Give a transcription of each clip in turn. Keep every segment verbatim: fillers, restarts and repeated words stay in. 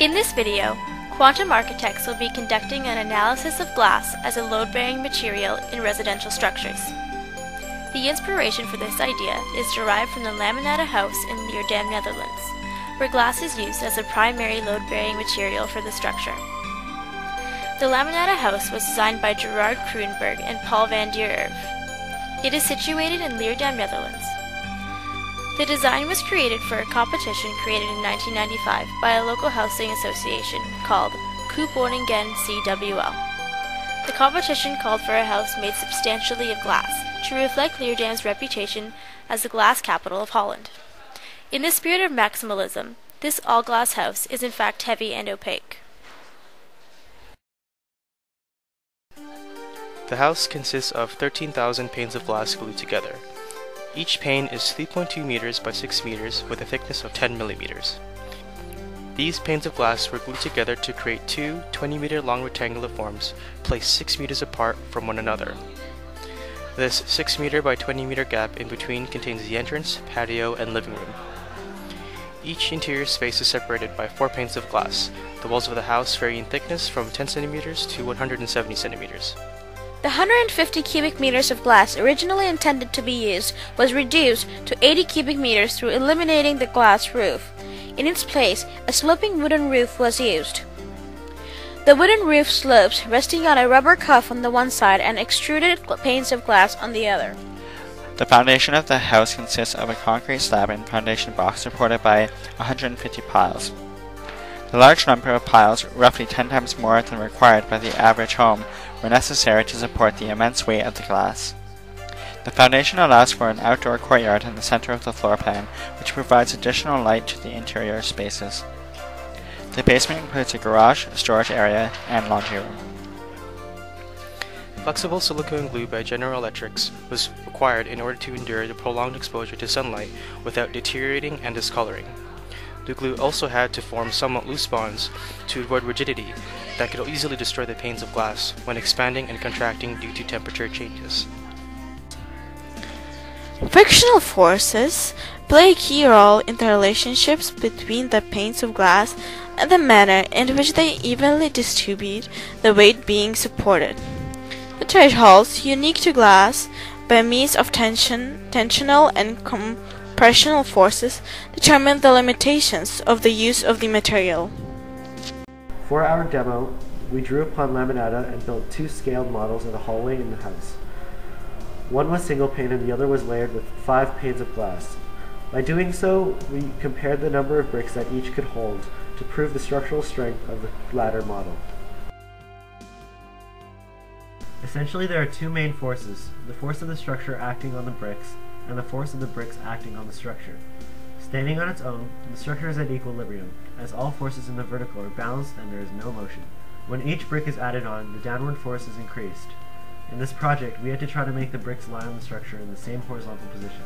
In this video, Quantum Architects will be conducting an analysis of glass as a load-bearing material in residential structures. The inspiration for this idea is derived from the Laminata House in Leerdam, Netherlands, where glass is used as a primary load-bearing material for the structure. The Laminata House was designed by Gerard Kruenberg and Paul van der Erf. It is situated in Leerdam, Netherlands. The design was created for a competition created in nineteen ninety-five by a local housing association called Coop-Woningen C W L. The competition called for a house made substantially of glass to reflect Leerdam's reputation as the glass capital of Holland. In the spirit of maximalism, this all-glass house is in fact heavy and opaque. The house consists of thirteen thousand panes of glass glued together. Each pane is three point two meters by six meters with a thickness of ten millimeters. These panes of glass were glued together to create two twenty meter long rectangular forms placed six meters apart from one another. This six meter by twenty meter gap in between contains the entrance, patio, and living room. Each interior space is separated by four panes of glass, the walls of the house vary in thickness from ten centimeters to one hundred seventy centimeters. The one hundred fifty cubic meters of glass originally intended to be used was reduced to eighty cubic meters through eliminating the glass roof. In its place, a sloping wooden roof was used. The wooden roof slopes, resting on a rubber cuff on the one side and extruded panes of glass on the other. The foundation of the house consists of a concrete slab and foundation box supported by one hundred fifty piles. The large number of piles, roughly ten times more than required by the average home, were necessary to support the immense weight of the glass. The foundation allows for an outdoor courtyard in the center of the floor plan, which provides additional light to the interior spaces. The basement includes a garage, storage area, and laundry room. Flexible silicone glue by General Electric was required in order to endure the prolonged exposure to sunlight without deteriorating and discoloring. The glue also had to form somewhat loose bonds to avoid rigidity that could easily destroy the panes of glass when expanding and contracting due to temperature changes. Frictional forces play a key role in the relationships between the panes of glass and the manner in which they evenly distribute the weight being supported. The thresholds unique to glass by means of tension, tensional and com Compressional forces determine the limitations of the use of the material. For our demo, we drew upon Laminata and built two scaled models of the hallway and the house. One was single pane and the other was layered with five panes of glass. By doing so, we compared the number of bricks that each could hold to prove the structural strength of the latter model. Essentially, there are two main forces, the force of the structure acting on the bricks and the force of the bricks acting on the structure. Standing on its own, the structure is at equilibrium, as all forces in the vertical are balanced and there is no motion. When each brick is added on, the downward force is increased. In this project, we had to try to make the bricks lie on the structure in the same horizontal position.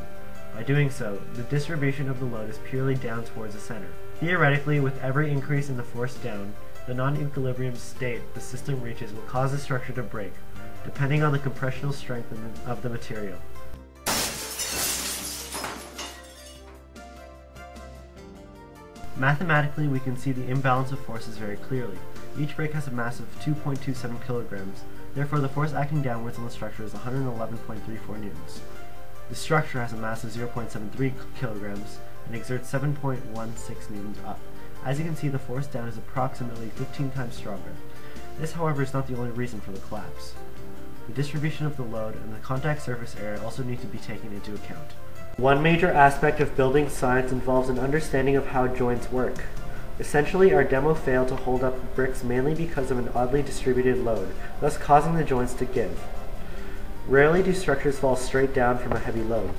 By doing so, the distribution of the load is purely down towards the center. Theoretically, with every increase in the force down, the non-equilibrium state the system reaches will cause the structure to break, depending on the compressional strength of the material. Mathematically, we can see the imbalance of forces very clearly. Each brick has a mass of two point two seven kilograms, therefore the force acting downwards on the structure is one hundred eleven point three four newtons. The structure has a mass of zero point seven three kilograms and exerts seven point one six newtons up. As you can see, the force down is approximately fifteen times stronger. This, however, is not the only reason for the collapse. The distribution of the load and the contact surface area also need to be taken into account. One major aspect of building science involves an understanding of how joints work. Essentially, our demo failed to hold up bricks mainly because of an oddly distributed load, thus causing the joints to give. Rarely do structures fall straight down from a heavy load.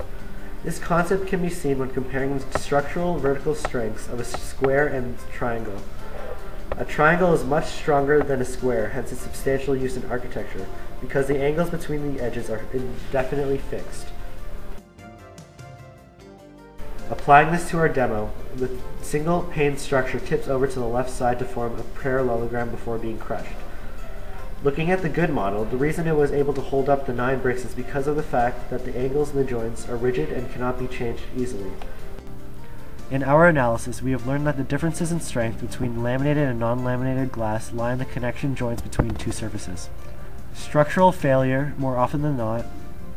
This concept can be seen when comparing the structural vertical strengths of a square and triangle. A triangle is much stronger than a square, hence its substantial use in architecture, because the angles between the edges are indefinitely fixed. Applying this to our demo, the single pane structure tips over to the left side to form a parallelogram before being crushed. Looking at the good model, the reason it was able to hold up the nine bricks is because of the fact that the angles in the joints are rigid and cannot be changed easily. In our analysis, we have learned that the differences in strength between laminated and non-laminated glass lie in the connection joints between two surfaces. Structural failure, more often than not,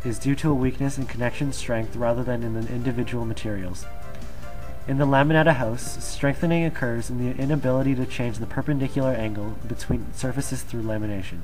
is due to a weakness in connection strength rather than in the individual materials. In the Laminata House, strengthening occurs in the inability to change the perpendicular angle between surfaces through lamination.